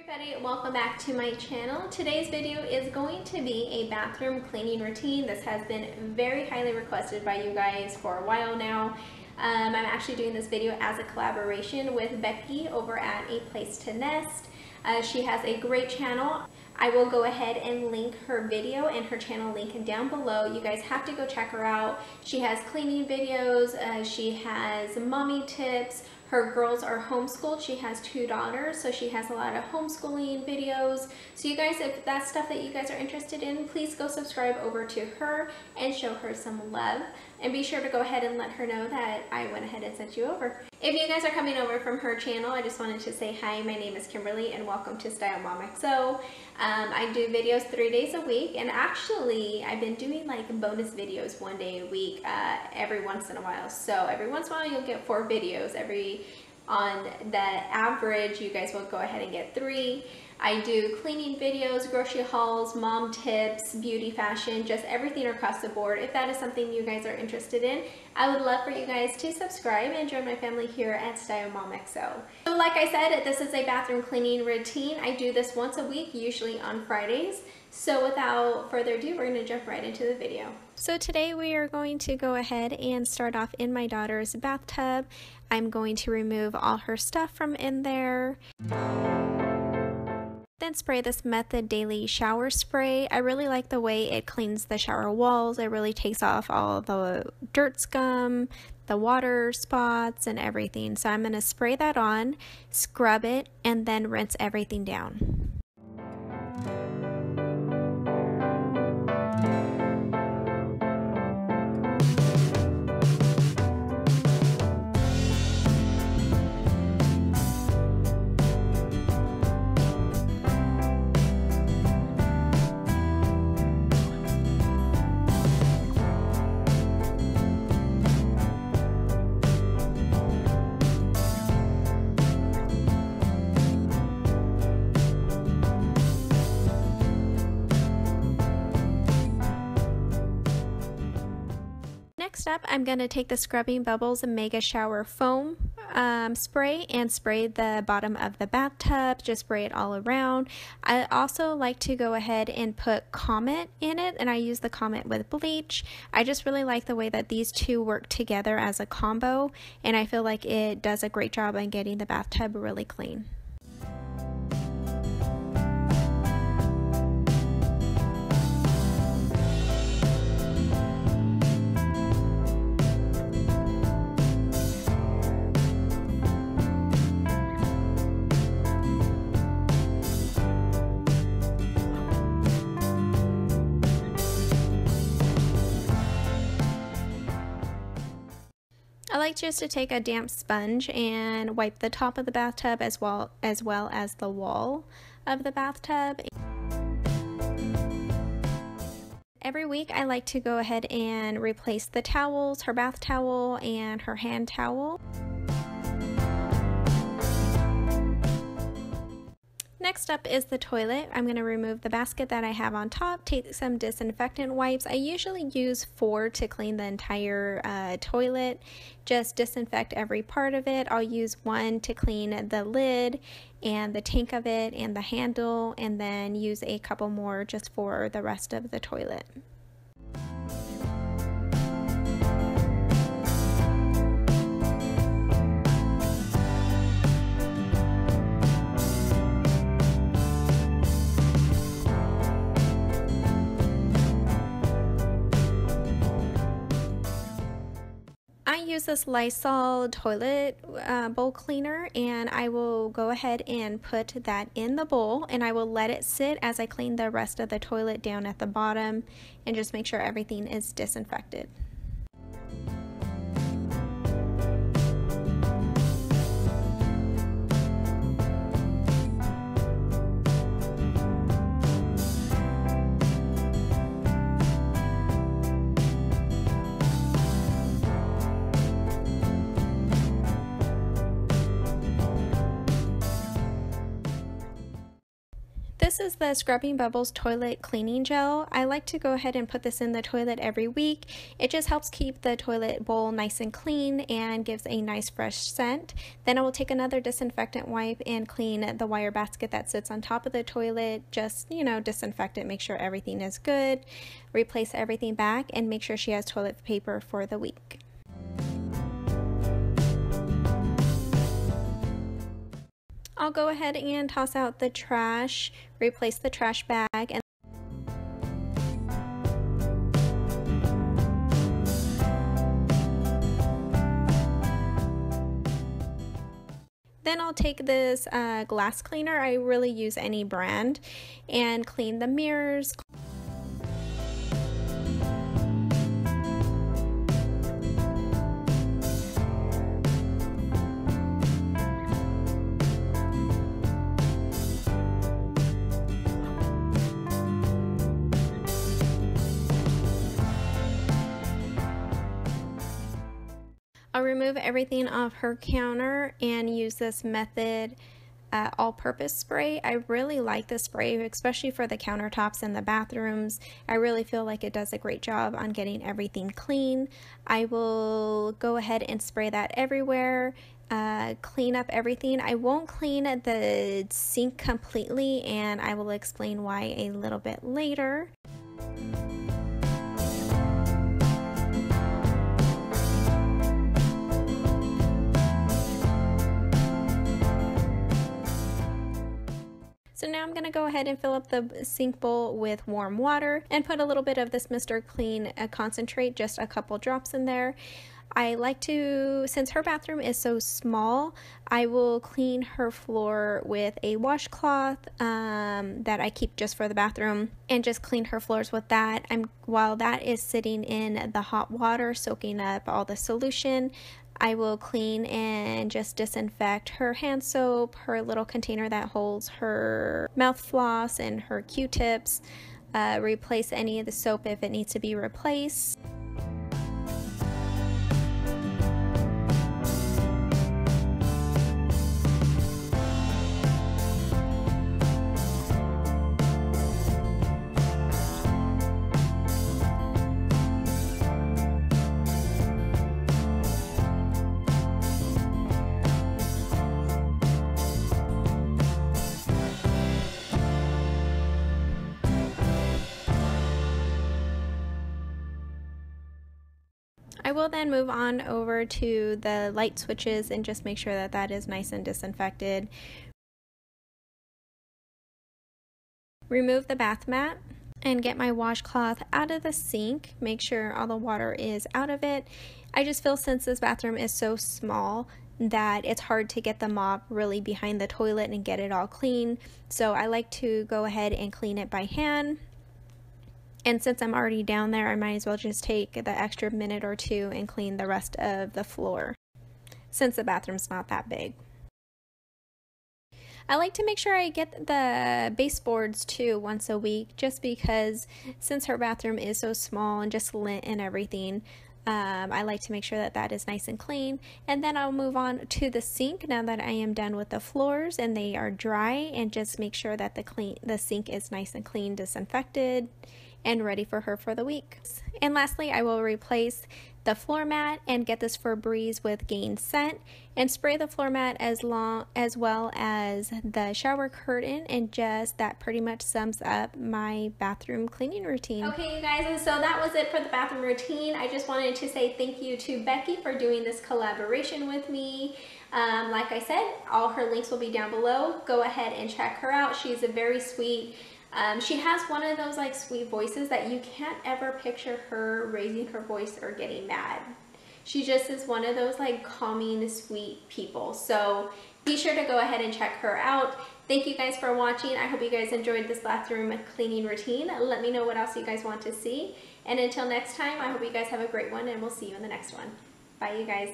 Everybody, welcome back to my channel. Today's video is going to be a bathroom cleaning routine. This has been very highly requested by you guys for a while now. I'm actually doing this video as a collaboration with Becky over at A Place to Nest. She has a great channel. I will go ahead and link her video and her channel link down below. You guys have to go check her out. She has cleaning videos, she has mommy tips. Her girls are homeschooled. She has two daughters, so she has a lot of homeschooling videos. So you guys, if that's stuff that you guys are interested in, please go subscribe over to her and show her some love. And be sure to go ahead and let her know that I went ahead and sent you over. If you guys are coming over from her channel, I just wanted to say hi, my name is Kimberly and welcome to Style Mom XO. I do videos 3 days a week, and actually I've been doing like bonus videos one day a week every once in a while. So every once in a while you'll get 4 videos. On the average you guys will go ahead and get 3. I do cleaning videos, grocery hauls, mom tips, beauty, fashion, just everything across the board. If that is something you guys are interested in, I would love for you guys to subscribe and join my family here at Style Mom XO. So like I said, this is a bathroom cleaning routine. I do this once a week, usually on Fridays. So without further ado, we're going to jump right into the video. So today we are going to go ahead and start off in my daughter's bathtub. I'm going to remove all her stuff from in there. Then spray this Method Daily Shower Spray. I really like the way it cleans the shower walls. It really takes off all the dirt scum, the water spots, and everything. So I'm going to spray that on, scrub it, and then rinse everything down. Up, I'm going to take the Scrubbing Bubbles Mega Shower Foam spray and spray the bottom of the bathtub, just spray it all around. I also like to go ahead and put Comet in it, and I use the Comet with bleach. I just really like the way that these two work together as a combo, and I feel like it does a great job on getting the bathtub really clean. I like just to take a damp sponge and wipe the top of the bathtub as well as the wall of the bathtub. Every week I like to go ahead and replace the towels, her bath towel and her hand towel. Next up is the toilet. I'm going to remove the basket that I have on top, take some disinfectant wipes. I usually use 4 to clean the entire toilet, just disinfect every part of it. I'll use 1 to clean the lid and the tank of it and the handle, and then use a couple more just for the rest of the toilet. Use this Lysol toilet bowl cleaner, and I will go ahead and put that in the bowl, and I will let it sit as I clean the rest of the toilet down at the bottom and just make sure everything is disinfected. This is the Scrubbing Bubbles Toilet Cleaning Gel. I like to go ahead and put this in the toilet every week. It just helps keep the toilet bowl nice and clean and gives a nice fresh scent. Then I will take another disinfectant wipe and clean the wire basket that sits on top of the toilet. Just, you know, disinfect it, make sure everything is good, replace everything back, and make sure she has toilet paper for the week. I'll go ahead and toss out the trash, replace the trash bag, and then I'll take this glass cleaner, I really use any brand, and clean the mirrors. I'll remove everything off her counter and use this Method all-purpose spray. I really like this spray, especially for the countertops and the bathrooms. I really feel like it does a great job on getting everything clean. I will go ahead and spray that everywhere, clean up everything. I won't clean the sink completely, and I will explain why a little bit later. So now I'm going to go ahead and fill up the sink bowl with warm water and put a little bit of this Mr. Clean concentrate, just a couple drops in there. I like to, since her bathroom is so small, I will clean her floor with a washcloth that I keep just for the bathroom, and just clean her floors with that. While that is sitting in the hot water, soaking up all the solution, I will clean and just disinfect her hand soap, her little container that holds her mouth floss and her Q-tips, replace any of the soap if it needs to be replaced. I will then move on over to the light switches and just make sure that that is nice and disinfected. Remove the bath mat and get my washcloth out of the sink. Make sure all the water is out of it. I just feel since this bathroom is so small that it's hard to get the mop really behind the toilet and get it all clean. So I like to go ahead and clean it by hand. And since I'm already down there, I might as well just take the extra minute or two and clean the rest of the floor, since the bathroom's not that big. I like to make sure I get the baseboards too once a week, just because since her bathroom is so small and just lint and everything, I like to make sure that that is nice and clean. And then I'll move on to the sink now that I am done with the floors and they are dry, and just make sure that the sink is nice and clean, disinfected, and ready for her for the week. And lastly, I will replace the floor mat and get this Febreze with Gain Scent and spray the floor mat as well as the shower curtain, and just that pretty much sums up my bathroom cleaning routine. Okay, you guys, and so that was it for the bathroom routine. I just wanted to say thank you to Becky for doing this collaboration with me. Like I said, all her links will be down below. Go ahead and check her out. She's a very sweet. She has one of those like sweet voices that you can't ever picture her raising her voice or getting mad. She just is one of those like calming, sweet people. So be sure to go ahead and check her out. Thank you guys for watching. I hope you guys enjoyed this bathroom cleaning routine. Let me know what else you guys want to see. And until next time, I hope you guys have a great one, and we'll see you in the next one. Bye, you guys.